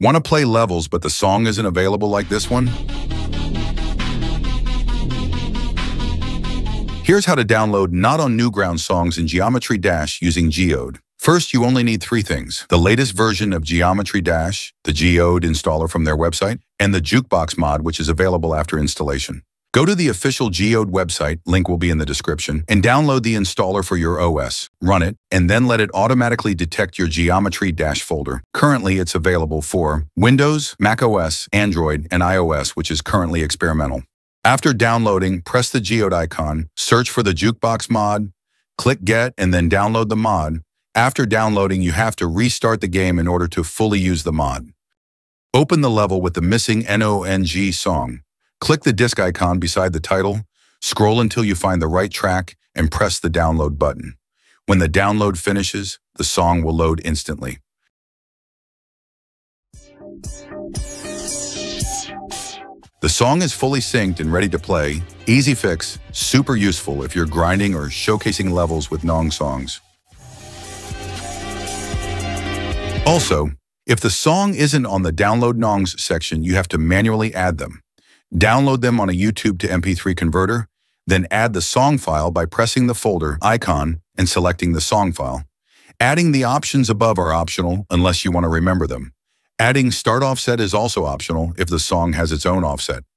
Want to play levels, but the song isn't available like this one? Here's how to download not on Newground songs in Geometry Dash using Geode. First, you only need three things: the latest version of Geometry Dash, the Geode installer from their website, and the Jukebox mod, which is available after installation. Go to the official Geode website, link will be in the description, and download the installer for your OS. Run it, and then let it automatically detect your Geometry Dash folder. Currently, it's available for Windows, macOS, Android, and iOS, which is currently experimental. After downloading, press the Geode icon, search for the Jukebox mod, click Get, and then download the mod. After downloading, you have to restart the game in order to fully use the mod. Open the level with the missing NONG song. Click the disc icon beside the title, scroll until you find the right track, and press the download button. When the download finishes, the song will load instantly. The song is fully synced and ready to play. Easy fix, super useful if you're grinding or showcasing levels with NONG songs. Also, if the song isn't on the Download NONGs section, you have to manually add them. Download them on a YouTube to MP3 converter, then add the song file by pressing the folder icon and selecting the song file. Adding the options above are optional unless you want to remember them. Adding start offset is also optional if the song has its own offset.